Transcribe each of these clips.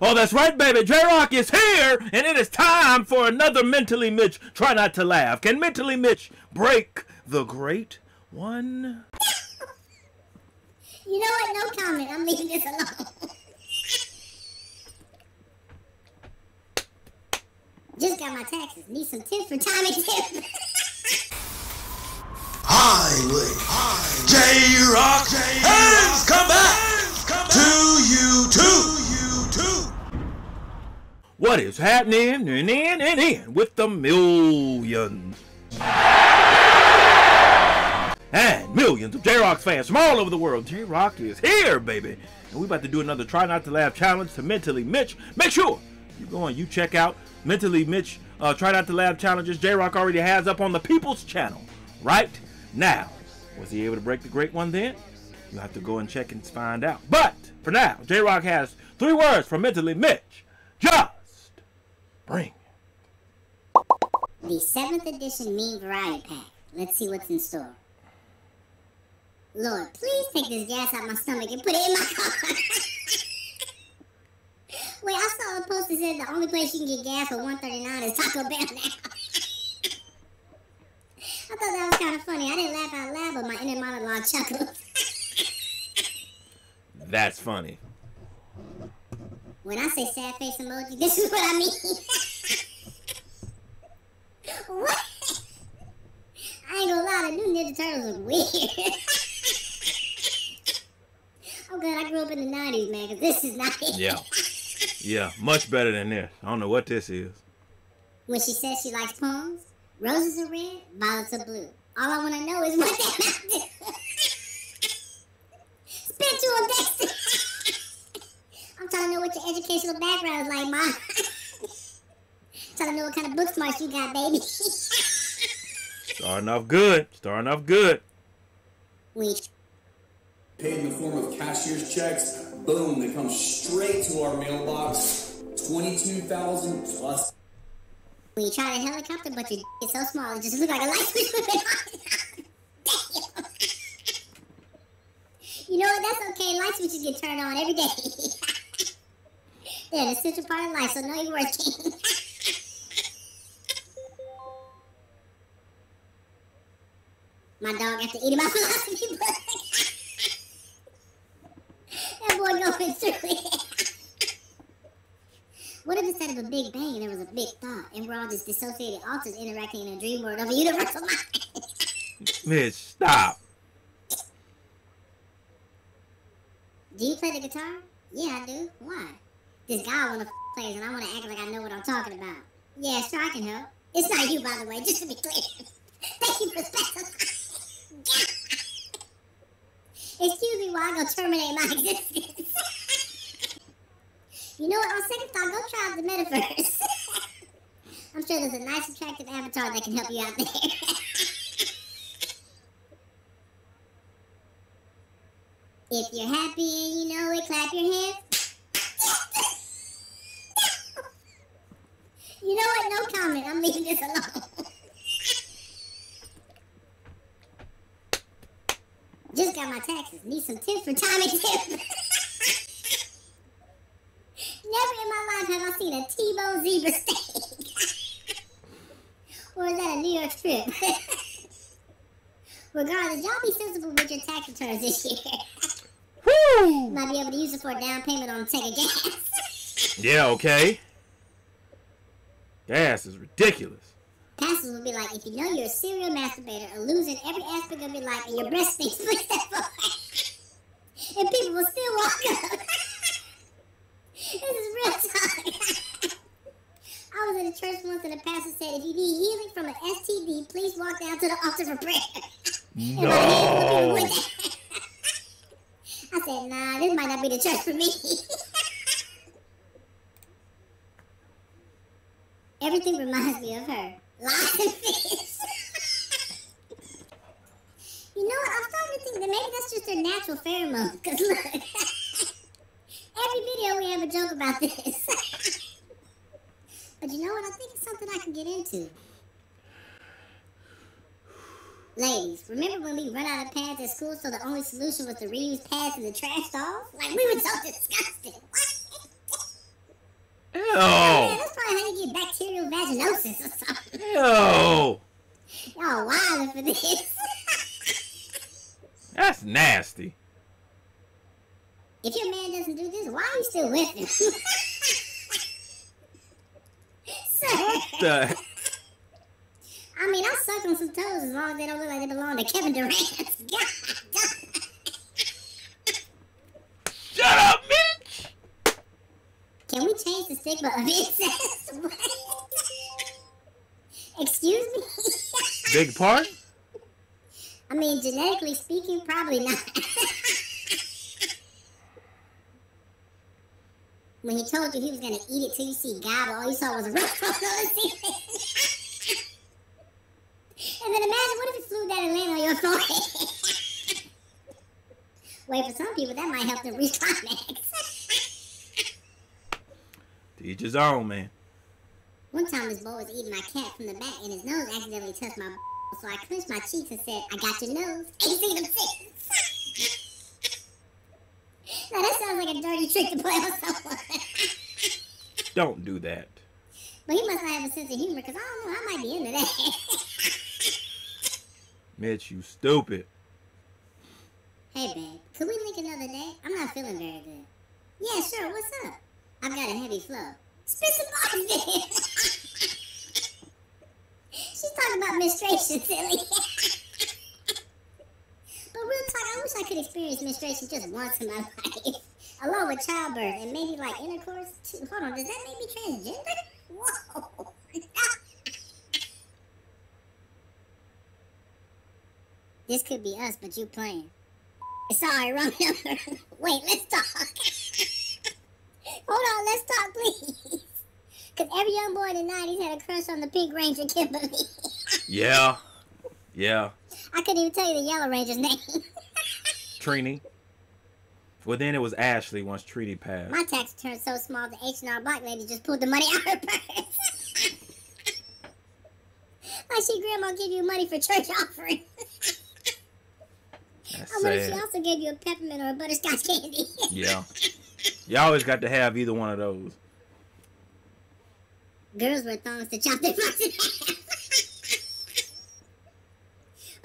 Oh, that's right, baby. J-Rock is here, and it is time for another Mentally Mitch. Try not to laugh. Can Mentally Mitch break the great one? You know what? No comment. I'm leaving this alone. Just got my taxes. Need some tips for time and tip. Highway. J-Rock. Hands come back to you too. What is happening and in with the millions and millions of J-Rock's fans from all over the world? J-Rock is here, baby. And we about to do another Try Not to Laugh challenge to Mentally Mitch. Make sure you go and you check out Mentally Mitch Try Not to Laugh challenges J-Rock already has up on the People's Channel right now. Was he able to break the great one then? You'll have to go and check and find out. But for now, J-Rock has 3 words for Mentally Mitch. Just bring the 7th edition meme variety pack. Let's see what's in store. Lord, please take this gas out of my stomach and put it in my car. Wait, I saw a post that said the only place you can get gas for $1.39 is Taco Bell now. I thought that was kind of funny. I didn't laugh out loud, but my inner monologue chuckled. That's funny. When I say sad face emoji, this is what I mean. What? I ain't gonna lie, the new Ninja Turtles are weird. I'm glad I grew up in the 90s, man, because this is not it. Yeah. Yeah, much better than this. I don't know what this is. When she says she likes poems, roses are red, violets are blue. All I want to know is what that mouth is. Spit you on Dexter. I'm trying to know what your educational background is like, Mom. Trying to know what kind of book smarts you got, baby. Starting off good. Paid in the form of cashier's checks. Boom, they come straight to our mailbox. 22,000 plus. When you try to helicopter, but your d is so small, it just looks like a light switch moving on. You know what? That's okay. Light switches get turned on every day. They're an essential part of life, so know you're working. My dog after eating my philosophy book. That boy going through it. What if instead of a big bang, there was a big thought, and we're all just dissociated alters interacting in a dream world of a universal mind? Mitch, stop. Do you play the guitar? Yeah, I do. Why? This guy wanna plays and I wanna act like I know what I'm talking about. Yeah, sure, I can help. It's not you, by the way, just to be clear. Thank you for specifying. Excuse me while I go terminate my existence. You know what? On second thought, go try out the metaverse. I'm sure there's a nice, attractive avatar that can help you out there. If you're happy and you know it, clap your hands. You know what? No comment. I'm leaving this alone. Just got my taxes. Need some tips for time and tip. Never in my life have I seen a T-bone zebra steak. Or is that a New York strip? Regardless, y'all be sensible with your tax returns this year. Woo! Might be able to use it for a down payment on a tank of gas. Yeah, okay. Gas is ridiculous. Pastors will be like, if you know you're a serial masturbator and losing every aspect of your life and your breast stinks, please step forward. And people will still walk up. This is real time. I was at a church once and the pastor said, if you need healing from an STD, please walk down to the altar for prayer. No. And my hands would be with that. I said, nah, this might not be the church for me. Everything reminds me of her. Lots of fish. You know what? I'm starting to think that maybe that's just their natural pheromone. Because look, every video we have a joke about this. But you know what? I think it's something I can get into. Ladies, remember when we run out of pads at school so the only solution was to reuse pads in the trash dolls? Like, we were so disgusted. What? Ew. Man, that's probably how you get bacterial vaginosis or something. Ew. Y'all wildin' for this. That's nasty. If your man doesn't do this, why are you still with him? What the? I mean, I'll suck on some toes as long as they don't look like they belong to Kevin Durant. God. Shut up, Mitch! Can we change the stigma of incest? Excuse me? Big part? I mean, genetically speaking, probably not. When he told you he was gonna eat it till you see gobble, all you saw was a rough on the ceiling. And then imagine what if it flew down and landed on your forehead. Wait, for some people that might help them reach climax. To each his own, man. One time this boy was eating my cat from the back and his nose accidentally touched my b, so I clenched my cheeks and said, "I got your nose." And you see them six. Now that sounds like a dirty trick to play on someone. Don't do that. But he must not have a sense of humor, because I don't know, I might be into that. Mitch, you stupid. Hey, babe, could we link another day? I'm not feeling very good. Yeah, sure, what's up? I've got a heavy flow. Spit some bars in. She's talking about menstruation, silly. But real talk, I wish I could experience menstruation just once in my life, along with childbirth and maybe like intercourse. Hold on, does that make me transgender? Whoa! This could be us, but you playing. Sorry, wrong number. Wait, let's talk. Hold on, let's talk, please. Because every young boy in the 90s had a crush on the Pink Ranger, Kimberly. Yeah. Yeah. I couldn't even tell you the Yellow Ranger's name. Trini. Well, then it was Ashley once Trini passed. My tax turned so small the H&R black lady just pulled the money out of her purse. Like she grandma gave you money for church offering. That's I wonder sad. If she also gave you a peppermint or a butterscotch candy. Yeah. You always got to have either one of those. Girls wear thongs to chop their boxes in half.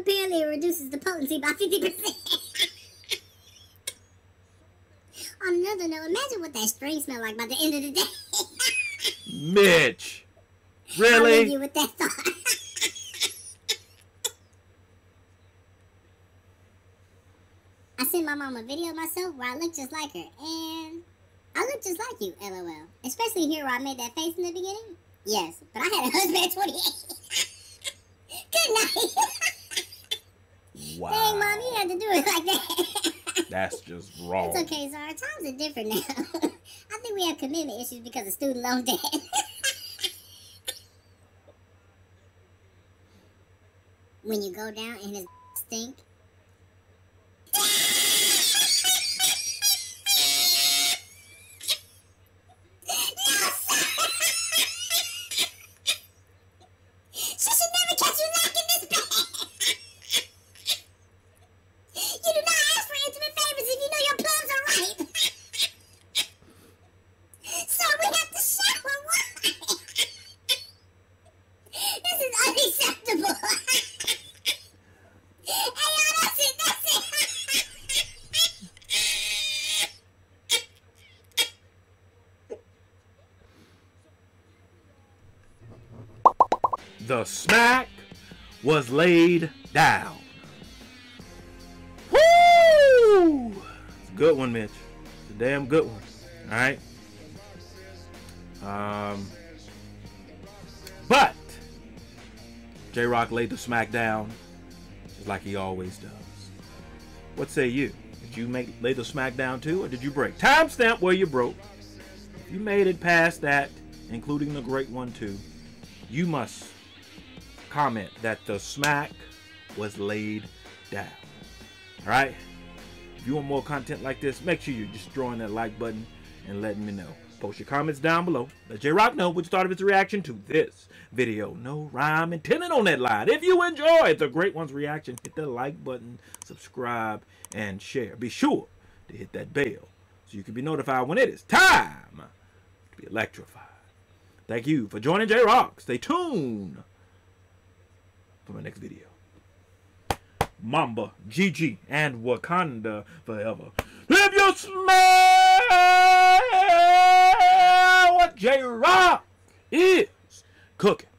Apparently, it reduces the potency by 50%. On another note, imagine what that string smelled like by the end of the day. Mitch, really? I'll leave you with that thought. I sent my mom a video of myself where I look just like her, and I look just like you, LOL. Especially here where I made that face in the beginning. Yes, but I had a husband at 28. Good night. Wow. Dang, Mom, you had to do it like that. That's just wrong. It's okay, Zara. Times are different now. I think we have commitment issues because of student loan debt. When you go down and his stink. The smack was laid down. Woo! It's a good one, Mitch. It's a damn good one. Alright? But J-Rock laid the smack down just like he always does. What say you? Did you lay the smack down too, or did you break? Timestamp where you broke. If you made it past that, including the great one too, you must comment that the smack was laid down. All right, if you want more content like this, make sure you're destroying that like button and letting me know. Post your comments down below. Let J-Rock know what you thought of his reaction to this video. No rhyme intended on that line. If you enjoyed the great one's reaction, hit the like button, subscribe, and share. Be sure to hit that bell so you can be notified when it is time to be electrified. Thank you for joining J-Rock. Stay tuned for my next video. Mamba, Gigi, and Wakanda forever. If you smell what J-Rock is cooking.